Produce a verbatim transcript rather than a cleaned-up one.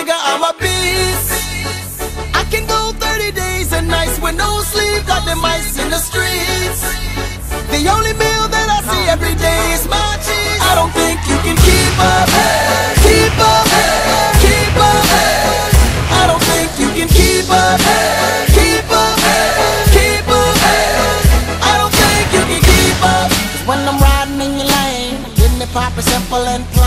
nigga, I'm a beast. I can go thirty days and nights with no sleep, got them mice in the streets. The only meal that I see every day is my cheese. I don't think you can keep up, hey. Keep up, hey. Keep up, hey. I don't think you can keep up, hey. Keep up, hey. Keep up, hey. I don't think you can keep up. Cause when I'm riding in your lane, I'm getting it poppin' simple and plain.